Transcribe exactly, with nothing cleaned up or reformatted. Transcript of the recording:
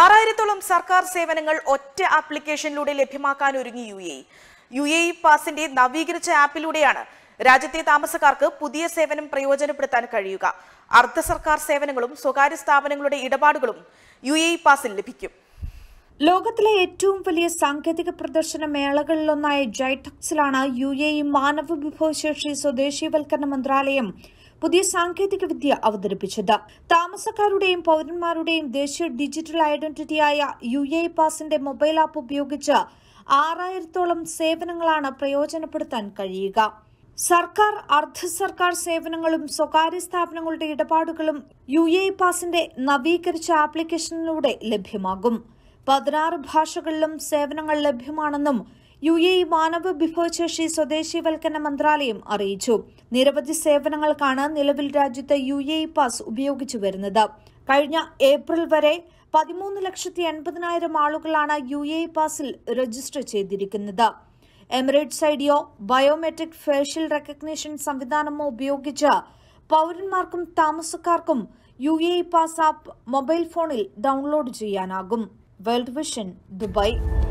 ആറായിരത്തോളം സർക്കാർ സേവനങ്ങൾ ഒറ്റ ആപ്ലിക്കേഷനിലൂടെ ലഭ്യമാക്കാൻ ഒരുങ്ങി യുഎഇ. യുഎഇ പാസിന്റെ നവീകരിച്ച ആപ്പിലൂടെയാണ് രാജ്യത്തെ താമസക്കാർക്ക് പുതിയ സേവനം പ്രയോജനപ്പെടുത്താൻ കഴിയുക. അർദ്ധ സർക്കാർ സേവനങ്ങളും സ്വകാര്യ സ്ഥാപനങ്ങളുടെ ഇടപാടുകളും യുഎഇ പാസിൽ ലഭിക്കും. ലോകത്തിലെ ഏറ്റവും വലിയ സാങ്കേതിക പ്രദർശന മേളകളിലൊന്നായ ജൈടെക്സിലാണ് യുഎഇ മാനവ വിഭവശേഷി സ്വദേശീവൽക്കരണ മന്ത്രാലയം പുതിയ സാങ്കേതികവിദ്യ അവതരിപ്പിച്ചത്. താമസക്കാരുടെയും പൌരന്മാരുടെയും ദേശീയ ഡിജിറ്റൽ ഐഡന്റിറ്റിയായ യുഎഇ പാസിന്റെ മൊബൈൽ ആപ്പ് ഉപയോഗിച്ച് ആറായിരത്തോളം സേവനങ്ങളാണ് പ്രയോജനപ്പെടുത്താൻ കഴിയുക. സർക്കാർ, അർദ്ധ സർക്കാർ സേവനങ്ങളും സ്വകാര്യ സ്ഥാപനങ്ങളുടെ ഇടപാടുകളും യുഎഇ പാസിന്റെ നവീകരിച്ച ആപ്ലിക്കേഷനിലൂടെ ലഭ്യമാകും. പതിനാറ് ഭാഷകളിലും സേവനങ്ങൾ ലഭ്യമാണെന്നും യുഎഇ മാനവ വിഭവശേഷി സ്വദേശീവൽക്കരണ മന്ത്രാലയം അറിയിച്ചു. നിരവധി സേവനങ്ങൾക്കാണ് നിലവിൽ രാജ്യത്ത് യുഎഇ പാസ് ഉപയോഗിച്ചു വരുന്നത്. കഴിഞ്ഞ ഏപ്രിൽ വരെ പതിമൂന്ന് ലക്ഷത്തി എൺപതിനായിരം ആളുകളാണ് യുഎഇ പാസിൽ രജിസ്റ്റർ ചെയ്തിരിക്കുന്നത്. എമിറേറ്റ്സ് ഐഡിയോ ബയോമെട്രിക് ഫേഷ്യൽ റെക്കഗ്നീഷൻ സംവിധാനമോ ഉപയോഗിച്ച് പൌരന്മാർക്കും താമസക്കാർക്കും യുഎഇ പാസ് ആപ്പ് മൊബൈൽ ഫോണിൽ ഡൌൺലോഡ് ചെയ്യാനാകും. World Vision, Dubai.